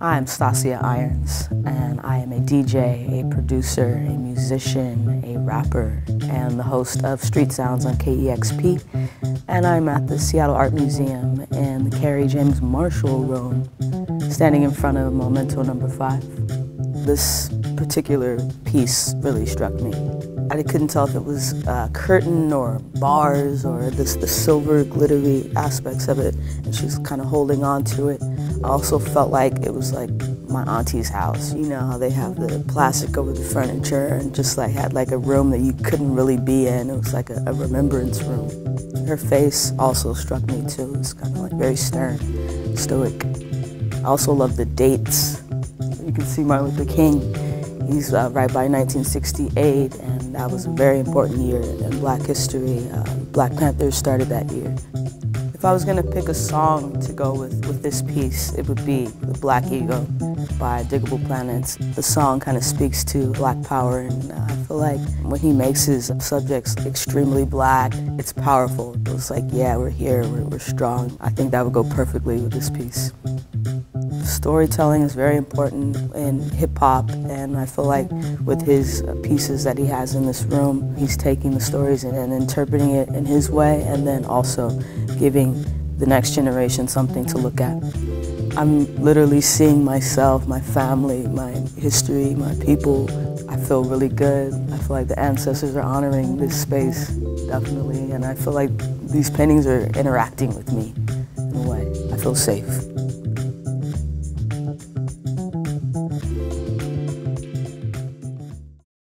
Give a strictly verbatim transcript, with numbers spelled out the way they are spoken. I'm Stasia Irons, and I am a D J, a producer, a musician, a rapper, and the host of Street Sounds on K E X P. And I'm at the Seattle Art Museum in the Kerry James Marshall room, standing in front of Memento number five. This particular piece really struck me. I couldn't tell if it was a curtain or bars or this, the silver glittery aspects of it, and she's kind of holding on to it. I also felt like it was like my auntie's house. You know how they have the plastic over the furniture and just like had like a room that you couldn't really be in. It was like a, a remembrance room. Her face also struck me too. It's kind of like very stern, stoic. I also love the dates. You can see Martin Luther King. He's uh, right by nineteen sixty-eight, and that was a very important year in Black history. Uh, Black Panthers started that year. If I was going to pick a song to go with, with this piece, it would be The Black Ego by Digable Planets. The song kind of speaks to Black power, and uh, I feel like when he makes his subjects extremely Black, it's powerful. It's like, yeah, we're here, we're, we're strong. I think that would go perfectly with this piece. Storytelling is very important in hip-hop, and I feel like with his pieces that he has in this room, he's taking the stories and, and interpreting it in his way, and then also giving the next generation something to look at. I'm literally seeing myself, my family, my history, my people. I feel really good. I feel like the ancestors are honoring this space, definitely, and I feel like these paintings are interacting with me in a way. I feel safe.